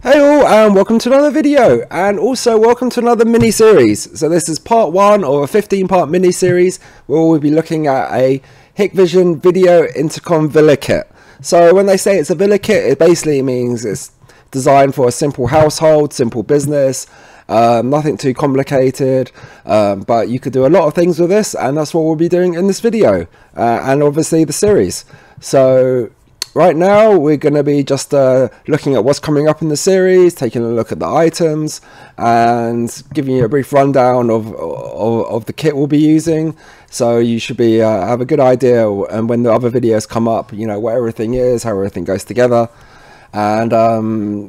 Hey all, and welcome to another video, and also welcome to another mini-series. So this is part one of a 15-part mini-series where we'll be looking at a Hikvision video intercom villa kit. So when they say it's a villa kit, it basically means it's designed for a simple household, simple business, nothing too complicated, but you could do a lot of things with this, and that's what we'll be doing in this video, and obviously the series. So right now we're going to be just looking at what's coming up in the series, taking a look at the items and giving you a brief rundown of the kit we'll be using, so you should be have a good idea, and when the other videos come up, you know what everything is, how everything goes together. And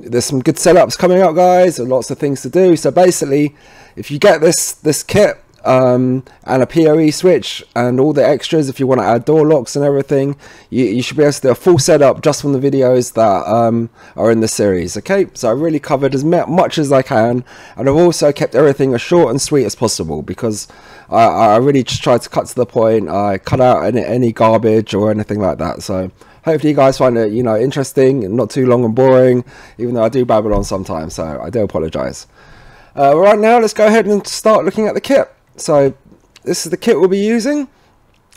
there's some good setups coming up, guys, and lots of things to do. So basically, if you get this kit and a PoE switch and all the extras, if you want to add door locks and everything, you should be able to do a full setup just from the videos that are in the series. Okay, so I really covered as much as I can, and I've also kept everything as short and sweet as possible, because I really just tried to cut to the point. I cut out any garbage or anything like that, so hopefully you guys find it, you know, interesting and not too long and boring, even though I do babble on sometimes, so I do apologize. Right now let's go ahead and start looking at the kit. So this is the kit we'll be using,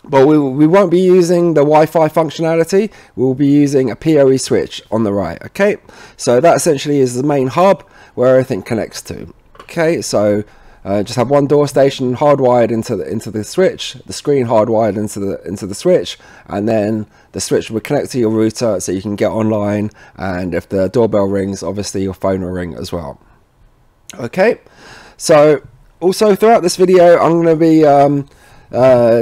but we won't be using the Wi-Fi functionality. We'll be using a PoE switch on the right. Okay, so that essentially is the main hub where everything connects to. Okay, so just have one door station hardwired into the switch, the screen hardwired into the switch, and then the switch will connect to your router so you can get online, and if the doorbell rings, obviously your phone will ring as well. Okay, so also, throughout this video, I'm going to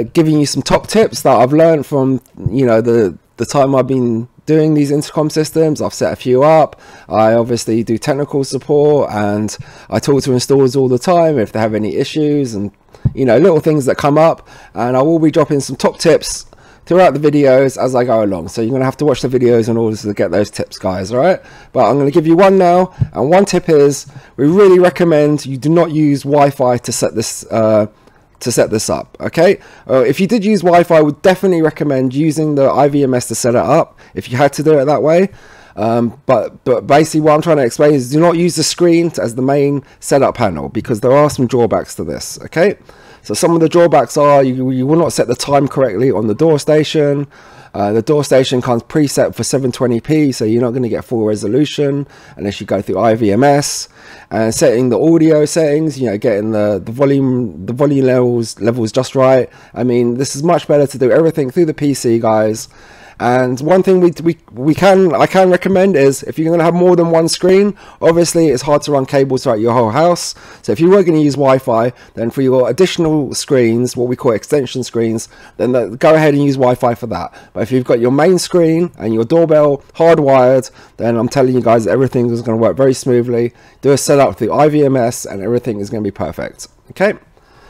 be giving you some top tips that I've learned from, you know, the time I've been doing these intercom systems. I've set a few up. I obviously do technical support, and I talk to installers all the time if they have any issues and, you know, little things that come up. And I will be dropping some top tips throughout the videos as I go along. So you're going to have to watch the videos in order to get those tips, guys, all right? But I'm going to give you one now, and one tip is we really recommend you do not use Wi-Fi to set this up, okay? If you did use Wi-Fi, I would definitely recommend using the IVMS to set it up if you had to do it that way. But basically what I'm trying to explain is do not use the screen as the main setup panel, because there are some drawbacks to this, okay? So some of the drawbacks are you will not set the time correctly on the door station. The door station comes preset for 720p, so you're not going to get full resolution unless you go through IVMS. And setting the audio settings, you know, getting the volume levels just right. I mean, this is much better to do everything through the PC, guys. And one thing I can recommend is if you're going to have more than one screen, obviously it's hard to run cables throughout your whole house. So if you were going to use Wi-Fi, then for your additional screens, what we call extension screens, then go ahead and use Wi-Fi for that. But if you've got your main screen and your doorbell hardwired, then I'm telling you guys, everything is going to work very smoothly. Do a setup through IVMS and everything is going to be perfect. Okay,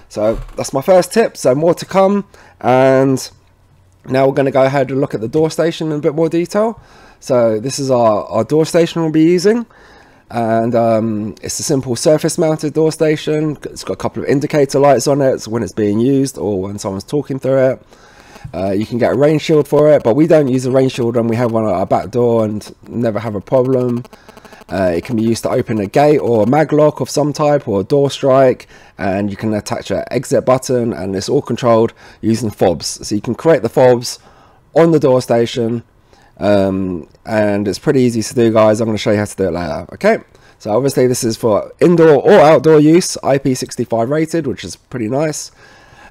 so that's my first tip. So more to come, and now we're going to go ahead and look at the door station in a bit more detail. So this is our door station we'll be using, and it's a simple surface mounted door station. It's got a couple of indicator lights on it, so when it's being used or when someone's talking through it. You can get a rain shield for it, but we don't use a rain shield, and we have one at our back door and never have a problem. It can be used to open a gate or a maglock of some type or a door strike, and you can attach an exit button, and it's all controlled using fobs. So you can create the fobs on the door station, and it's pretty easy to do, guys. I'm going to show you how to do it later. Okay, so obviously this is for indoor or outdoor use, IP65 rated, which is pretty nice.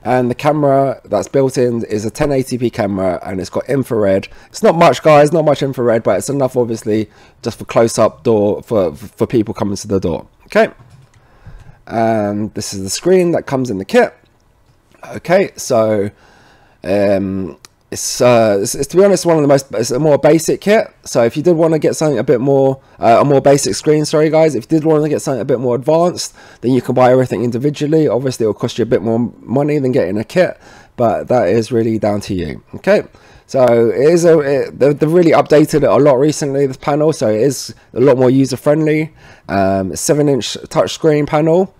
And the camera that's built in is a 1080p camera, and it's got infrared. It's not much, guys, not much infrared, but it's enough obviously just for close-up door for people coming to the door. Okay, and this is the screen that comes in the kit. Okay, so it's to be honest one of the most, it's a more basic kit. So if you did want to get something a bit more a more basic screen, sorry guys, if you did want to get something a bit more advanced, then you can buy everything individually. Obviously it'll cost you a bit more money than getting a kit, but that is really down to you. Okay, so it is they've really updated it a lot recently, this panel, so it is a lot more user friendly. 7-inch touchscreen panel,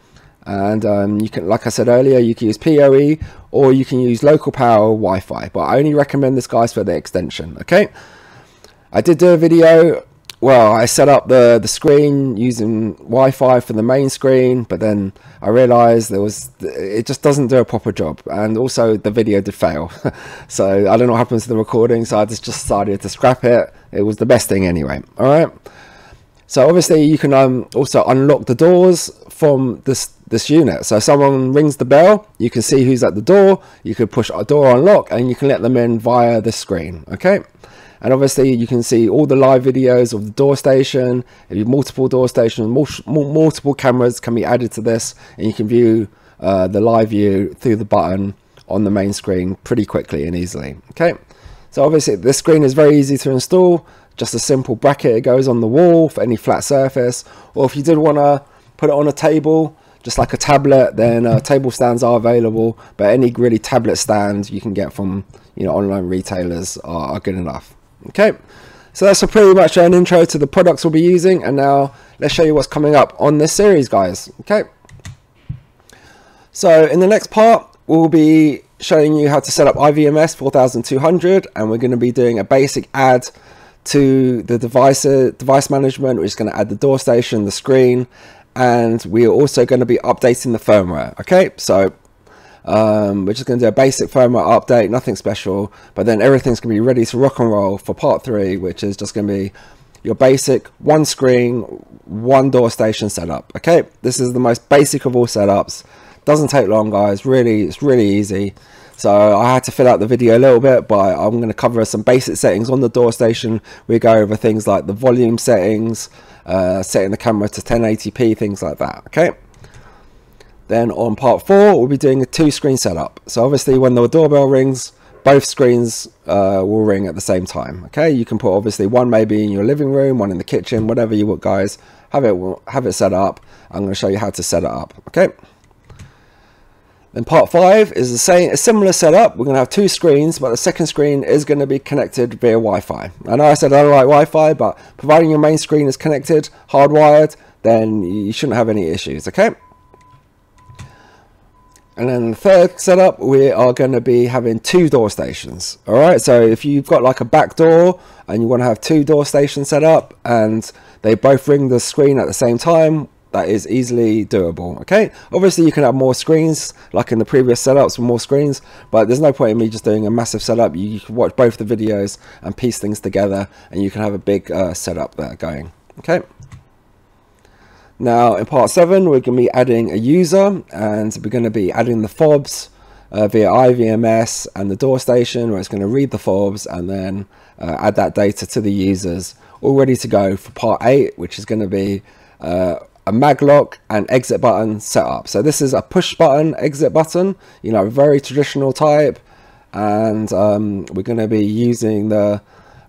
and you can, like I said earlier, you can use PoE or you can use local power or Wi-Fi, but I only recommend this, guys, for the extension. Okay, I did do a video well, I set up the screen using Wi-Fi for the main screen, but then I realized it just doesn't do a proper job, and also the video did fail. So I don't know what happened to the recording, so I just decided to scrap it. It was the best thing anyway. All right, so obviously you can also unlock the doors from this unit. So if someone rings the bell, you can see who's at the door. You could push a door unlock and you can let them in via the screen. Okay. And obviously you can see all the live videos of the door station. If you have multiple door stations, multiple cameras can be added to this, and you can view the live view through the button on the main screen pretty quickly and easily. Okay, so obviously this screen is very easy to install. Just a simple bracket, it goes on the wall for any flat surface, or if you did want to put it on a table, just like a tablet, then table stands are available, but any really tablet stand you can get from, you know, online retailers are good enough. Okay, so that's pretty much an intro to the products we'll be using, and now let's show you what's coming up on this series, guys. Okay, so in the next part we'll be showing you how to set up IVMS 4200, and we're going to be doing a basic add to the device management, which is going to add the door station, the screen, and we're also going to be updating the firmware. Okay, so we're just going to do a basic firmware update, nothing special, but then everything's going to be ready to rock and roll for part 3, which is just going to be your basic one screen, one door station setup. Okay, this is the most basic of all setups. Doesn't take long, guys. Really, it's really easy. So I had to fill out the video a little bit, but I'm going to cover some basic settings on the door station. We go over things like the volume settings, setting the camera to 1080p, things like that. Okay. Then on part 4, we'll be doing a 2-screen setup. So obviously when the doorbell rings, both screens will ring at the same time. Okay, you can put obviously one maybe in your living room, one in the kitchen, whatever you want, guys. Have it set up. I'm going to show you how to set it up. Okay. Then part 5 is a similar setup. We're going to have 2 screens, but the second screen is going to be connected via Wi-Fi. I know I said I don't like Wi-Fi, but providing your main screen is connected, hardwired, then you shouldn't have any issues. Okay. And then the third setup, we are going to be having 2 door stations. All right, so if you've got like a back door and you want to have 2 door stations set up and they both ring the screen at the same time, that is easily doable. Okay, obviously you can have more screens like in the previous setups with more screens, but there's no point in me just doing a massive setup. You can watch both the videos and piece things together, and you can have a big setup there going. Okay. Now in part 7, we're going to be adding a user, and we're going to be adding the fobs via IVMS and the door station, where it's going to read the fobs and then add that data to the users, all ready to go for part 8, which is going to be a maglock and exit button setup. So this is a push button, exit button, you know, very traditional type, and we're going to be using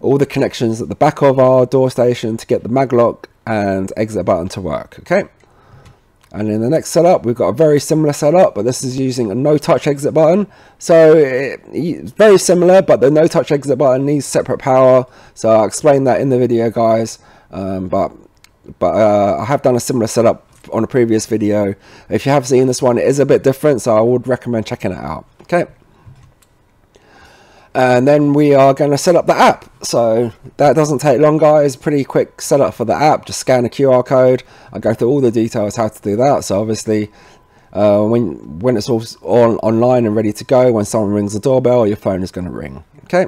all the connections at the back of our door station to get the maglock and exit button to work. Okay, and in the next setup we've got a very similar setup, but this is using a no-touch exit button. So it's very similar, but the no-touch exit button needs separate power, so I'll explain that in the video, guys. But I have done a similar setup on a previous video. If you have seen this one, it is a bit different, so I would recommend checking it out. Okay, and then we are going to set up the app. So that doesn't take long, guys. Pretty quick setup for the app. Just scan a QR code. I go through all the details how to do that. So obviously when it's all online and ready to go, when someone rings the doorbell, your phone is going to ring. Okay,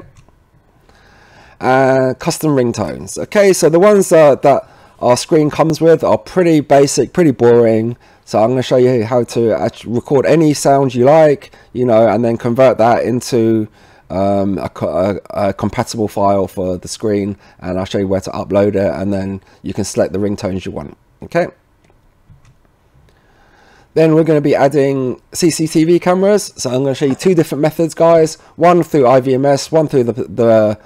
custom ringtones. Okay, so the ones that our screen comes with are pretty basic, pretty boring. So I'm going to show you how to record any sound you like, you know, and then convert that into a compatible file for the screen, and I'll show you where to upload it, and then you can select the ringtones you want. Okay, then we're going to be adding CCTV cameras. So I'm going to show you 2 different methods, guys. One through IVMS, one through the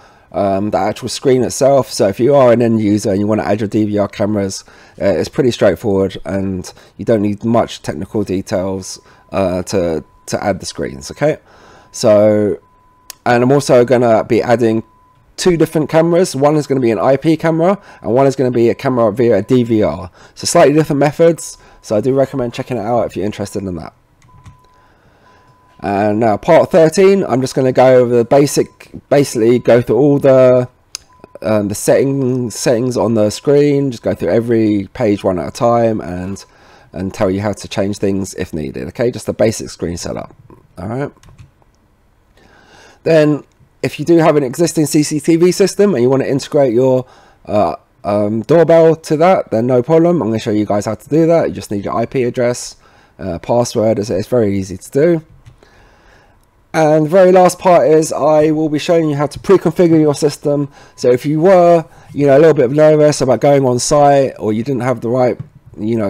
actual screen itself. So if you are an end user and you want to add your DVR cameras, it's pretty straightforward and you don't need much technical details to add the screens. Okay, so and I'm also going to be adding 2 different cameras. One is going to be an IP camera and one is going to be a camera via a DVR. So slightly different methods. So I do recommend checking it out if you're interested in that. And now part 13, I'm just going to go over the basically go through all the the settings on the screen, just go through every page one at a time and tell you how to change things if needed. Okay, just the basic screen setup. All right. Then if you do have an existing CCTV system and you want to integrate your doorbell to that, then no problem. I'm going to show you guys how to do that. You just need your IP address, password. It's very easy to do. And the very last part is I will be showing you how to pre-configure your system. So if you were, a little bit nervous about going on site, or you didn't have the right,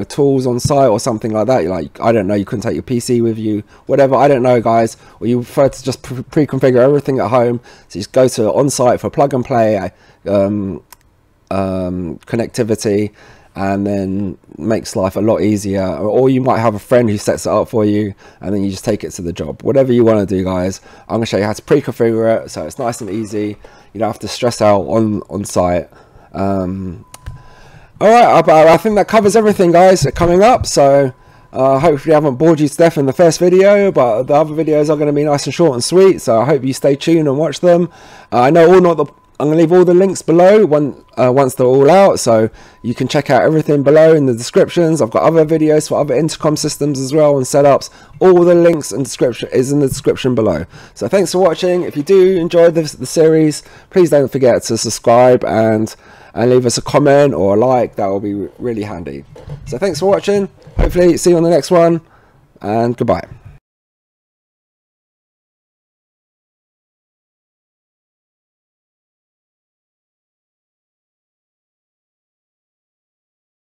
tools on site or something like that, you're like, I don't know, you couldn't take your PC with you, whatever, I don't know, guys, or you prefer to just pre-configure everything at home, so you just go to on-site for plug and play connectivity, and then makes life a lot easier. Or you might have a friend who sets it up for you, and then you just take it to the job. Whatever you want to do, guys, I'm going to show you how to pre-configure it, so it's nice and easy. You don't have to stress out on site. All right, I think that covers everything, guys, coming up. So hopefully I haven't bored you to death in the first video, but the other videos are going to be nice and short and sweet, so I hope you stay tuned and watch them. I know I'm going to leave all the links below once they're all out, so you can check out everything below in the descriptions. I've got other videos for other intercom systems as well and setups. All the links and description is in the description below. So thanks for watching. If you do enjoy the series, please don't forget to subscribe and leave us a comment or a like. That will be really handy. So thanks for watching. Hopefully see you on the next one, and goodbye.